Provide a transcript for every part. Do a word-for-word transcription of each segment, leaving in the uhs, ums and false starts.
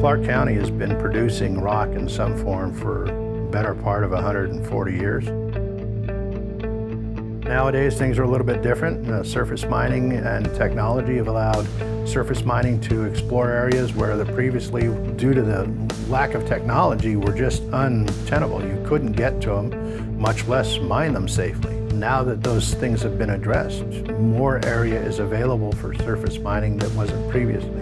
Clark County has been producing rock in some form for the better part of one hundred forty years. Nowadays, things are a little bit different. Uh, surface mining and technology have allowed surface mining to explore areas where the previously, due to the lack of technology, were just untenable. You couldn't get to them, much less mine them safely. Now that those things have been addressed, more area is available for surface mining that wasn't previously.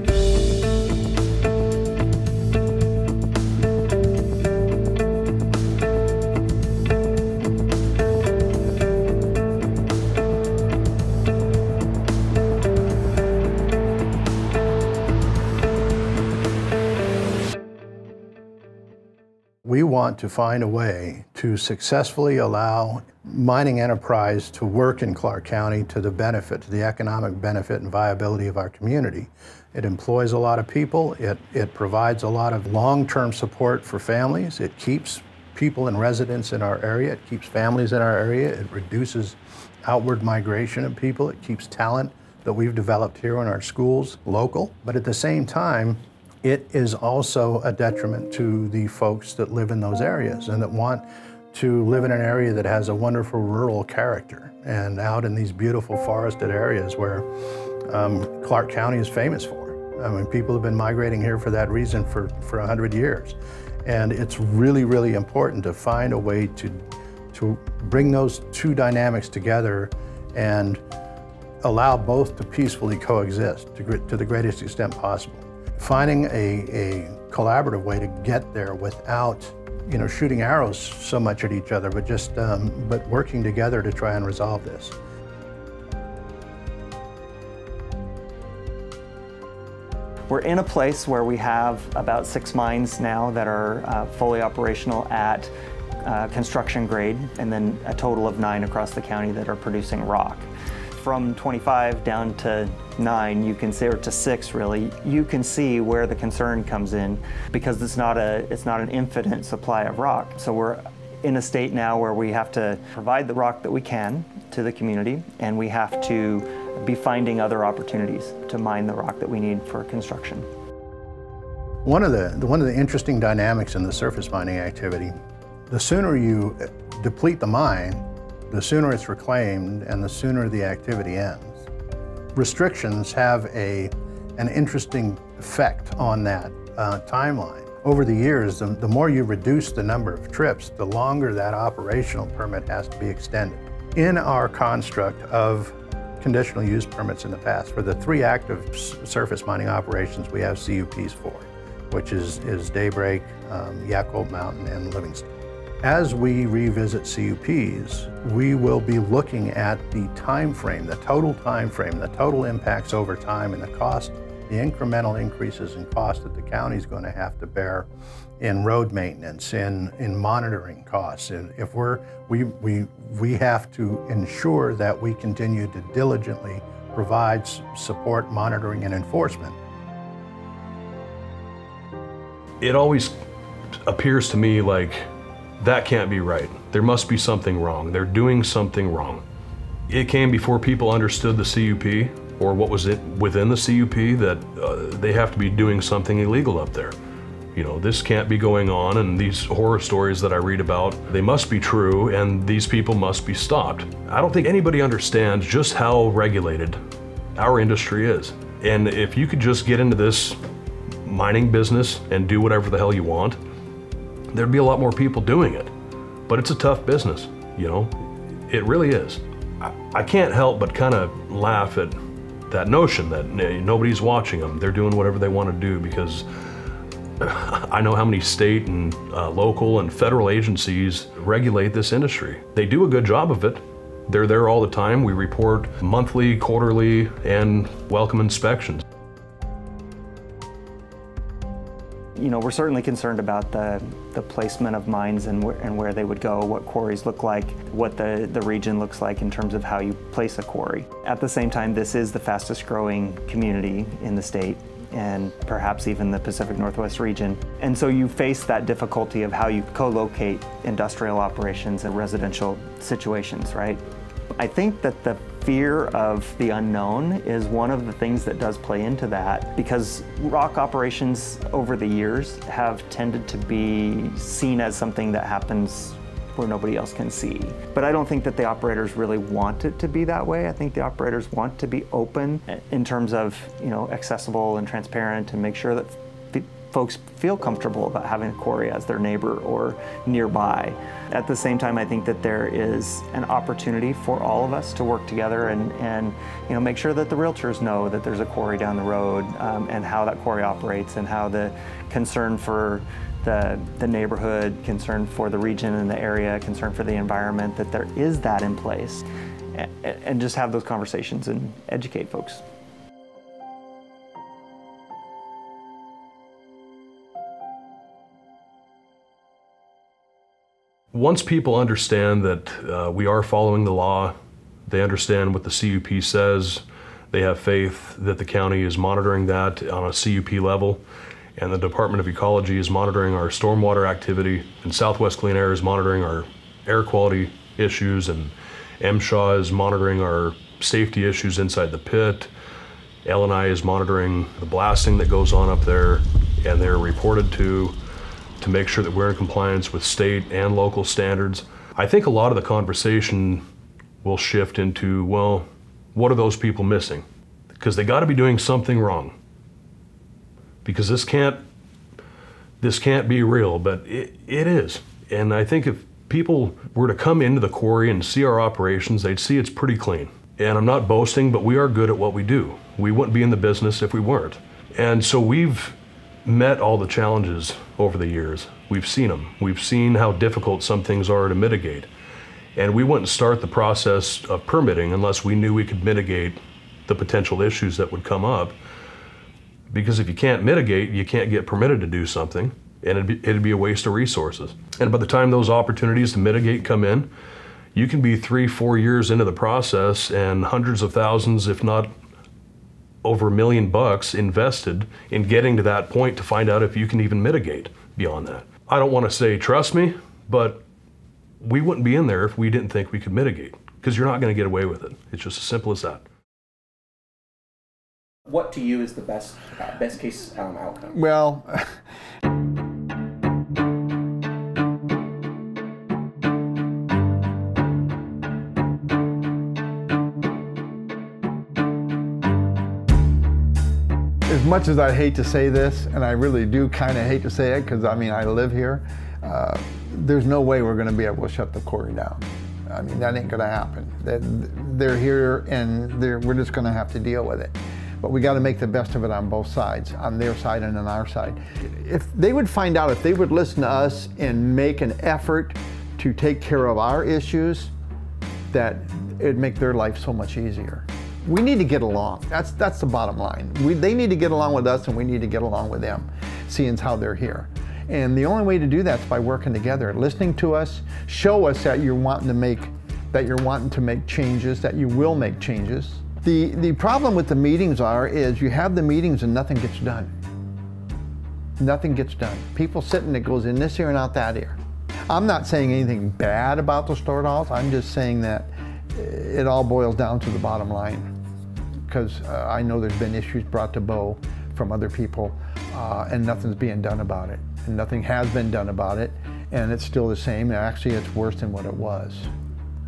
We want to find a way to successfully allow mining enterprise to work in Clark County to the benefit, to the economic benefit and viability of our community. It employs a lot of people. It, it provides a lot of long-term support for families. It keeps people and residents in our area. It keeps families in our area. It reduces outward migration of people. It keeps talent that we've developed here in our schools local. But at the same time, it is also a detriment to the folks that live in those areas and that want to live in an area that has a wonderful rural character and out in these beautiful forested areas where um, Clark County is famous for. I mean, people have been migrating here for that reason for, for one hundred years. And it's really, really important to find a way to, to bring those two dynamics together and allow both to peacefully coexist to, to the greatest extent possible. Finding a, a collaborative way to get there without, you know, shooting arrows so much at each other, but just um, but working together to try and resolve this. We're in a place where we have about six mines now that are uh, fully operational at uh, construction grade, and then a total of nine across the county that are producing rock. From twenty-five down to nine, you can see, or to six really, you can see where the concern comes in, because it's not a it's not an infinite supply of rock. So we're in a state now where we have to provide the rock that we can to the community, and we have to be finding other opportunities to mine the rock that we need for construction. One of the one of the interesting dynamics in the surface mining activity, the sooner you deplete the mine, the sooner it's reclaimed and the sooner the activity ends. Restrictions have a, an interesting effect on that uh, timeline. Over the years, the, the more you reduce the number of trips, the longer that operational permit has to be extended. In our construct of conditional use permits in the past, for the three active surface mining operations, we have C U Ps for, which is, is Daybreak, um, Yacolt Mountain, and Livingston. As we revisit C U Ps, we will be looking at the time frame, the total time frame, the total impacts over time, and the cost, the incremental increases in cost that the county is going to have to bear in road maintenance, in in monitoring costs. And if we're we we we have to ensure that we continue to diligently provide support, monitoring, and enforcement. It always appears to me like, that can't be right. There must be something wrong. They're doing something wrong. It came before people understood the C U P or what was it within the C U P that uh, they have to be doing something illegal up there. You know, this can't be going on, and these horror stories that I read about, they must be true, and these people must be stopped. I don't think anybody understands just how regulated our industry is. And if you could just get into this mining business and do whatever the hell you want, there'd be a lot more people doing it. But it's a tough business, you know? It really is. I, I can't help but kind of laugh at that notion that nobody's watching them. They're doing whatever they want to do, because I know how many state and uh, local and federal agencies regulate this industry. They do a good job of it. They're there all the time. We report monthly, quarterly, and welcome inspections. You know, we're certainly concerned about the, the placement of mines and, wh and where they would go, what quarries look like, what the, the region looks like in terms of how you place a quarry. At the same time, this is the fastest growing community in the state, and perhaps even the Pacific Northwest region. And so you face that difficulty of how you co-locate industrial operations and residential situations, right? I think that the fear of the unknown is one of the things that does play into that, because rock operations over the years have tended to be seen as something that happens where nobody else can see. But I don't think that the operators really want it to be that way. I think the operators want to be open in terms of, you know, accessible and transparent, and make sure that folks feel comfortable about having a quarry as their neighbor or nearby. At the same time, I think that there is an opportunity for all of us to work together and, and you know, make sure that the realtors know that there's a quarry down the road, um, and how that quarry operates, and how the concern for the, the neighborhood, concern for the region and the area, concern for the environment, that there is that in place, and, and just have those conversations and educate folks. Once people understand that uh, we are following the law, they understand what the C U P says, they have faith that the county is monitoring that on a C U P level, and the Department of Ecology is monitoring our stormwater activity, and Southwest Clean Air is monitoring our air quality issues, and M S H A is monitoring our safety issues inside the pit, L and I is monitoring the blasting that goes on up there, and they're reported to to make sure that we're in compliance with state and local standards. I think a lot of the conversation will shift into, well, what are those people missing? Because they gotta be doing something wrong. Because this can't, this can't be real, but it, it is. And I think if people were to come into the quarry and see our operations, they'd see it's pretty clean. And I'm not boasting, but we are good at what we do. We wouldn't be in the business if we weren't. And so we've met all the challenges over the years. We've seen them. We've seen how difficult some things are to mitigate. And we wouldn't start the process of permitting unless we knew we could mitigate the potential issues that would come up. Because if you can't mitigate, you can't get permitted to do something, and it'd be, it'd be a waste of resources. And by the time those opportunities to mitigate come in, you can be three, four years into the process and hundreds of thousands, if not over a million bucks invested in getting to that point to find out if you can even mitigate beyond that. I don't want to say, trust me, but we wouldn't be in there if we didn't think we could mitigate, because you're not going to get away with it. It's just as simple as that. What to you is the best, uh, best case um, outcome? Well, as much as I hate to say this, and I really do kind of hate to say it, because I mean, I live here, uh, there's no way we're going to be able to shut the quarry down. I mean, that ain't going to happen. They're here, and they're, we're just going to have to deal with it. But we got to make the best of it on both sides, on their side and on our side. If they would find out, if they would listen to us and make an effort to take care of our issues, that it'd make their life so much easier. We need to get along. That's, that's the bottom line. We, they need to get along with us, and we need to get along with them, seeing how they're here. And the only way to do that is by working together, listening to us, show us that you're wanting to make, that you're wanting to make changes, that you will make changes. The, the problem with the meetings are, is you have the meetings and nothing gets done. Nothing gets done. People sitting, it goes in this ear and out that ear. I'm not saying anything bad about the Storedahls. I'm just saying that it all boils down to the bottom line. Because uh, I know there's been issues brought to bow from other people, uh, and nothing's being done about it. And nothing has been done about it, and it's still the same. Actually, it's worse than what it was.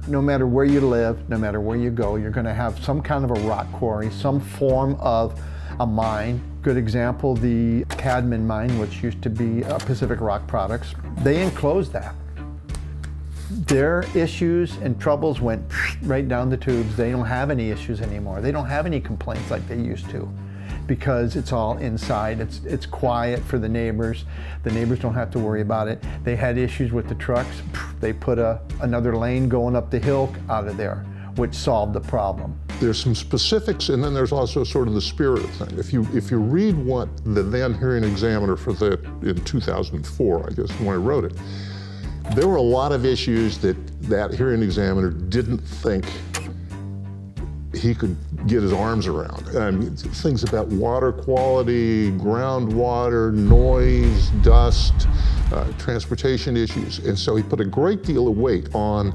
No matter where you live, no matter where you go, you're gonna have some kind of a rock quarry, some form of a mine. Good example, the Cadman Mine, which used to be uh, Pacific Rock Products. They enclosed that. Their issues and troubles went right down the tubes. They don't have any issues anymore. They don't have any complaints like they used to, because it's all inside. It's, it's quiet for the neighbors. The neighbors don't have to worry about it. They had issues with the trucks. They put a, another lane going up the hill out of there, which solved the problem. There's some specifics, and then there's also sort of the spirit of thing. If you, if you read what the then hearing examiner for that in two thousand four, I guess, when I wrote it, there were a lot of issues that that hearing examiner didn't think he could get his arms around. I mean, things about water quality, groundwater, noise, dust, uh, transportation issues. And so he put a great deal of weight on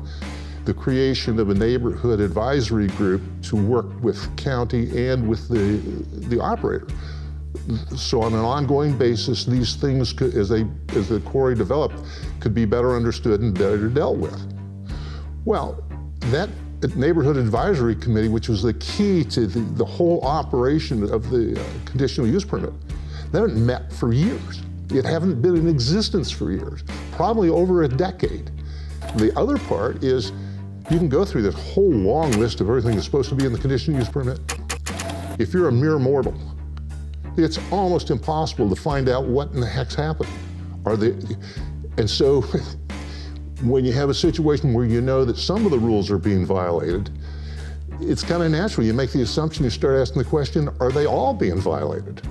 the creation of a neighborhood advisory group to work with county and with the, the operator. So on an ongoing basis, these things, could, as, they, as the quarry developed, could be better understood and better dealt with. Well, that neighborhood advisory committee, which was the key to the, the whole operation of the uh, conditional use permit, they haven't met for years. It haven't been in existence for years, probably over a decade. The other part is you can go through this whole long list of everything that's supposed to be in the conditional use permit. If you're a mere mortal, it's almost impossible to find out what in the heck's happened. Are they, and so when you have a situation where you know that some of the rules are being violated, it's kind of natural. You make the assumption, you start asking the question, are they all being violated?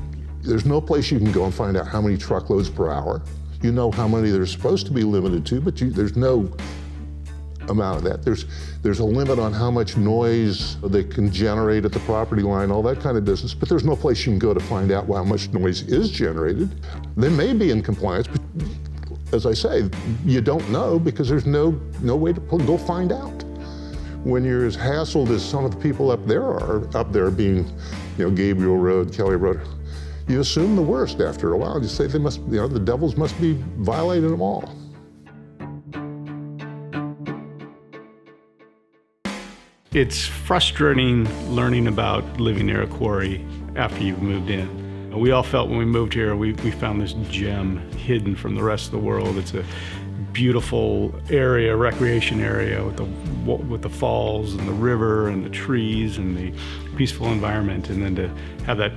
There's no place you can go and find out how many truckloads per hour. You know how many they're supposed to be limited to, but you, there's no amount of that. There's, there's a limit on how much noise they can generate at the property line, all that kind of business, but there's no place you can go to find out how much noise is generated. They may be in compliance, but as I say, you don't know because there's no, no way to go find out. When you're as hassled as some of the people up there are, up there being, you know, Gabriel Road, Kelly Road, you assume the worst after a while. You say they must, you know, the devils must be violating them all. It's frustrating learning about living near a quarry after you've moved in. We all felt when we moved here, we, we found this gem hidden from the rest of the world. It's a beautiful area, recreation area with the, with the falls and the river and the trees and the peaceful environment. And then to have that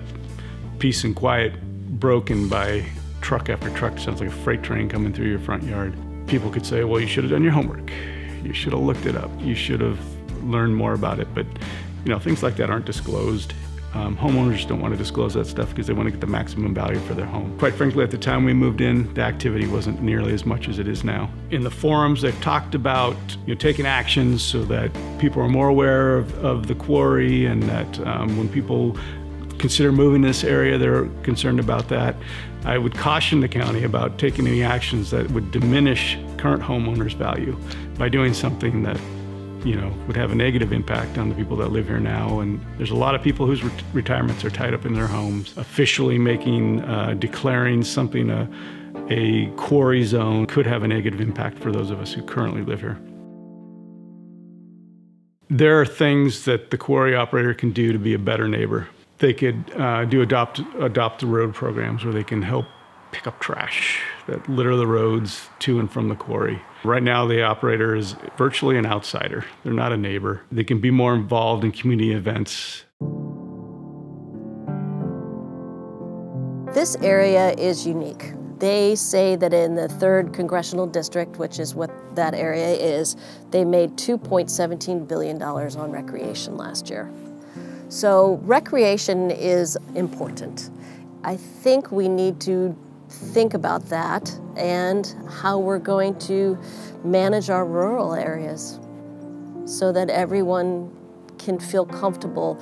peace and quiet broken by truck after truck, sounds like a freight train coming through your front yard. People could say, well, you should have done your homework. You should have looked it up. You should have learned more about it. But, you know, things like that aren't disclosed. Um, homeowners don't want to disclose that stuff because they want to get the maximum value for their home. Quite frankly, at the time we moved in, the activity wasn't nearly as much as it is now. In the forums, they've talked about, you know, taking actions so that people are more aware of, of the quarry, and that um, when people consider moving this area, they're concerned about that. I would caution the county about taking any actions that would diminish current homeowners' value by doing something that, you know, would have a negative impact on the people that live here now. And there's a lot of people whose re retirements are tied up in their homes. Officially making, uh, declaring something a, a quarry zone could have a negative impact for those of us who currently live here. There are things that the quarry operator can do to be a better neighbor. They could uh, do adopt, adopt the road programs where they can help pick up trash that litter the roads to and from the quarry. Right now, the operator is virtually an outsider. They're not a neighbor. They can be more involved in community events. This area is unique. They say that in the third congressional district, which is what that area is, they made two point one seven billion dollars on recreation last year. So recreation is important. I think we need to think about that and how we're going to manage our rural areas so that everyone can feel comfortable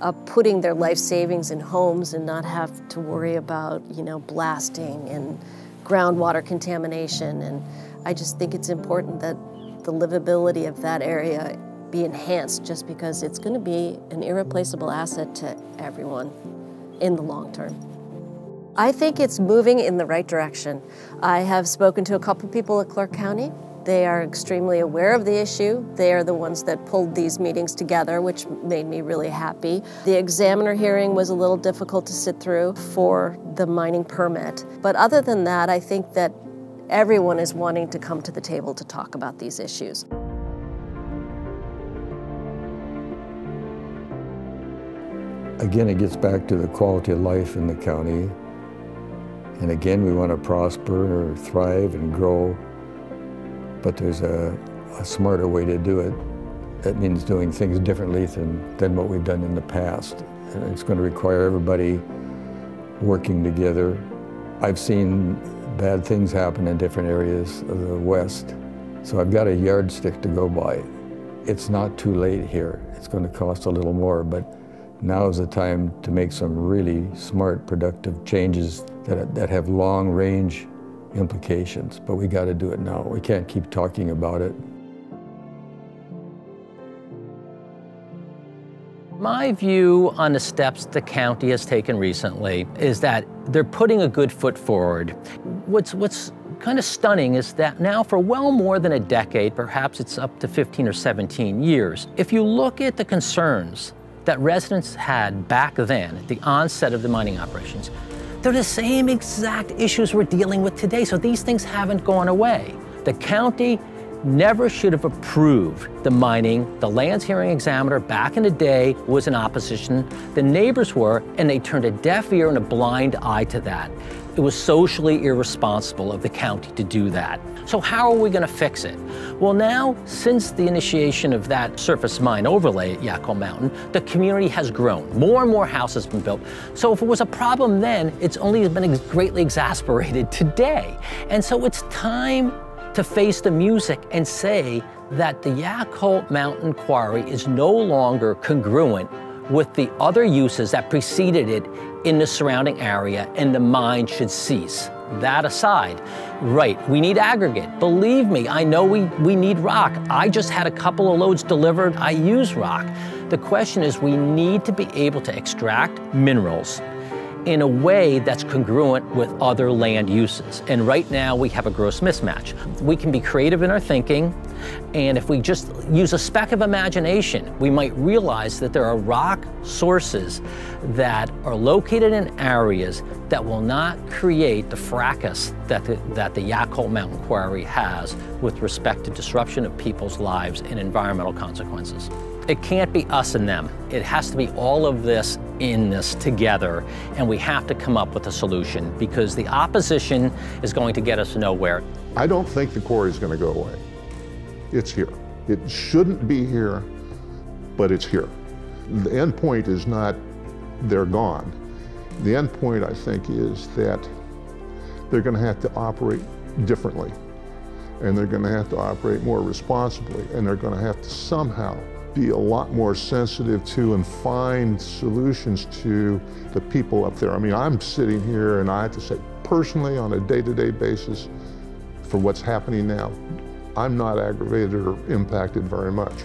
uh, putting their life savings in homes and not have to worry about, you know, blasting and groundwater contamination. And I just think it's important that the livability of that area be enhanced, just because it's going to be an irreplaceable asset to everyone in the long term. I think it's moving in the right direction. I have spoken to a couple people at Clark County. They are extremely aware of the issue. They are the ones that pulled these meetings together, which made me really happy. The examiner hearing was a little difficult to sit through for the mining permit. But other than that, I think that everyone is wanting to come to the table to talk about these issues. Again, it gets back to the quality of life in the county. And again, we want to prosper, or thrive, and grow. But there's a, a smarter way to do it. That means doing things differently than, than what we've done in the past. And it's going to require everybody working together. I've seen bad things happen in different areas of the West. So I've got a yardstick to go by. It's not too late here. It's going to cost a little more, but now is the time to make some really smart, productive changes that, that have long-range implications. But we got to do it now. We can't keep talking about it. My view on the steps the county has taken recently is that they're putting a good foot forward. What's, what's kind of stunning is that now for well more than a decade, perhaps it's up to fifteen or seventeen years, if you look at the concerns that residents had back then at the onset of the mining operations, they're the same exact issues we're dealing with today. So these things haven't gone away. The county never should have approved the mining. The lands hearing examiner back in the day was in opposition. The neighbors were, and they turned a deaf ear and a blind eye to that. It was socially irresponsible of the county to do that. So how are we going to fix it? Well, now, since the initiation of that surface mine overlay at Yacolt Mountain, the community has grown. More and more houses have been built. So if it was a problem then, it's only been greatly exacerbated today. And so it's time to face the music and say that the Yacolt Mountain Quarry is no longer congruent with the other uses that preceded it in the surrounding area, and the mine should cease. That aside, right, we need aggregate. Believe me, I know we, we need rock. I just had a couple of loads delivered. I use rock. The question is, we need to be able to extract minerals in a way that's congruent with other land uses. And right now we have a gross mismatch. We can be creative in our thinking, and if we just use a speck of imagination, we might realize that there are rock sources that are located in areas that will not create the fracas that the, that the Yacolt Mountain Quarry has with respect to disruption of people's lives and environmental consequences. It can't be us and them. It has to be all of this in this together, and we have to come up with a solution, because the opposition is going to get us nowhere. I don't think the quarry is going to go away. It's here. It shouldn't be here, but it's here. The end point is not they're gone. The end point, I think, is that they're going to have to operate differently, and they're going to have to operate more responsibly, and they're going to have to somehow be a lot more sensitive to and find solutions to the people up there. I mean, I'm sitting here and I have to say personally on a day-to-day basis for what's happening now, I'm not aggravated or impacted very much.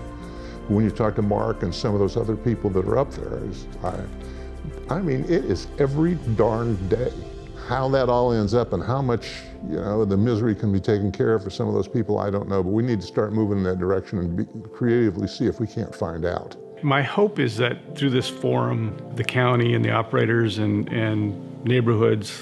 When you talk to Mark and some of those other people that are up there, I, I mean, it is every darn day how that all ends up and how much, you know, the misery can be taken care of for some of those people, I don't know, but we need to start moving in that direction and be, creatively see if we can't find out. My hope is that through this forum, the county and the operators and, and neighborhoods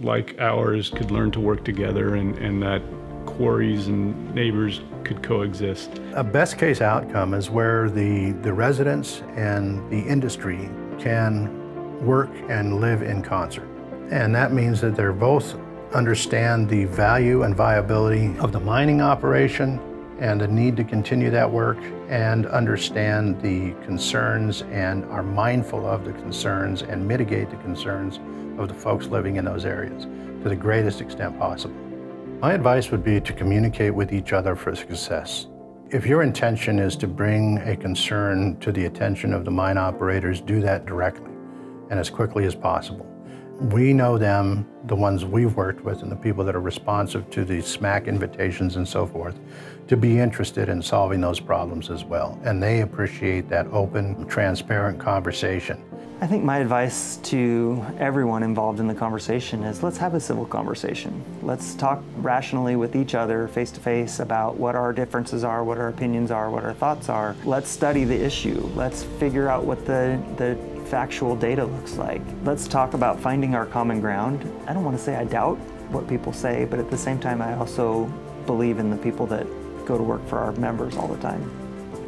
like ours could learn to work together, and, and that quarries and neighbors could coexist. A best case outcome is where the, the residents and the industry can work and live in concert. And that means that they're both understand the value and viability of the mining operation and the need to continue that work, and understand the concerns and are mindful of the concerns and mitigate the concerns of the folks living in those areas to the greatest extent possible. My advice would be to communicate with each other for success. If your intention is to bring a concern to the attention of the mine operators, do that directly and as quickly as possible. We know them, the ones we've worked with, and the people that are responsive to the SMAC invitations and so forth, to be interested in solving those problems as well. And they appreciate that open, transparent conversation. I think my advice to everyone involved in the conversation is, let's have a civil conversation. Let's talk rationally with each other, face to face, about what our differences are, what our opinions are, what our thoughts are. Let's study the issue. Let's figure out what the, the factual data looks like. Let's talk about finding our common ground. I don't want to say I doubt what people say, but at the same time, I also believe in the people that go to work for our members all the time.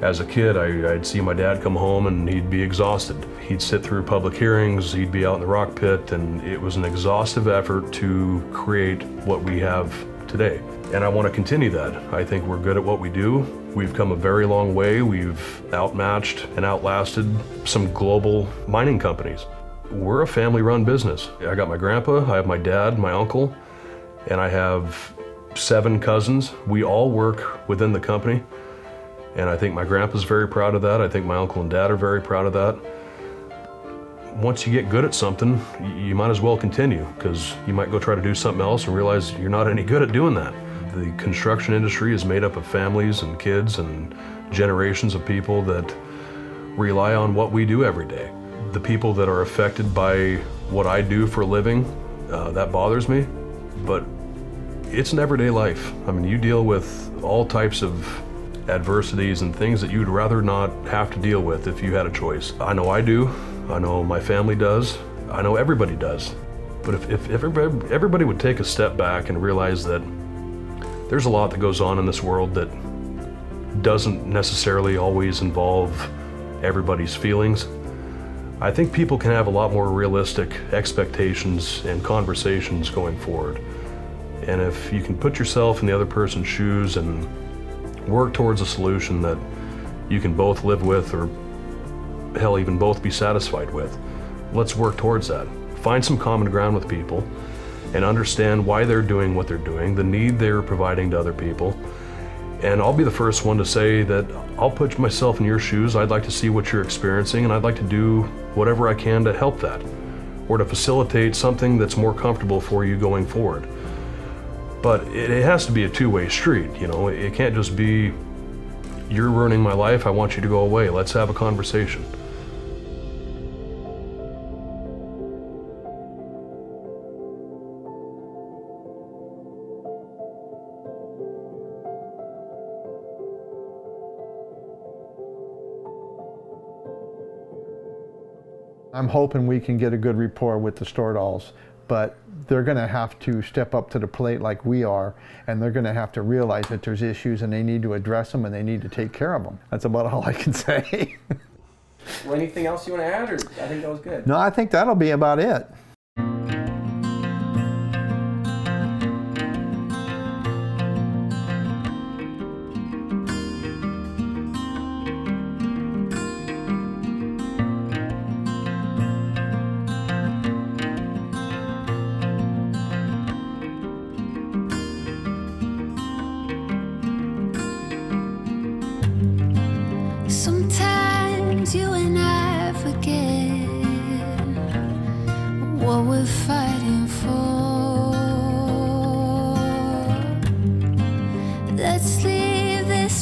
As a kid, I, I'd see my dad come home and he'd be exhausted. He'd sit through public hearings, he'd be out in the rock pit, and it was an exhaustive effort to create what we have today. And I want to continue that. I think we're good at what we do. We've come a very long way. We've outmatched and outlasted some global mining companies. We're a family-run business. I got my grandpa, I have my dad, my uncle, and I have seven cousins. We all work within the company, and I think my grandpa's very proud of that. I think my uncle and dad are very proud of that. Once you get good at something, you might as well continue, because you might go try to do something else and realize you're not any good at doing that. The construction industry is made up of families and kids and generations of people that rely on what we do every day. The people that are affected by what I do for a living, uh, that bothers me, but it's an everyday life. I mean, you deal with all types of adversities and things that you'd rather not have to deal with if you had a choice. I know I do, I know my family does, I know everybody does. But if, if everybody, everybody would take a step back and realize that there's a lot that goes on in this world that doesn't necessarily always involve everybody's feelings, I think people can have a lot more realistic expectations and conversations going forward. And if you can put yourself in the other person's shoes and work towards a solution that you can both live with, or hell, even both be satisfied with, let's work towards that. Find some common ground with people and understand why they're doing what they're doing, the need they're providing to other people. And I'll be the first one to say that I'll put myself in your shoes. I'd like to see what you're experiencing, and I'd like to do whatever I can to help that or to facilitate something that's more comfortable for you going forward. But it, it has to be a two-way street, you know? It can't just be, you're ruining my life, I want you to go away, let's have a conversation. I'm hoping we can get a good rapport with the Storedahls, but they're going to have to step up to the plate like we are, and they're going to have to realize that there's issues and they need to address them and they need to take care of them. That's about all I can say. Well, anything else you want to add, or I think that was good? No, I think that'll be about it.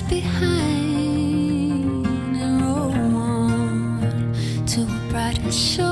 Behind and roll on to a brighter shore.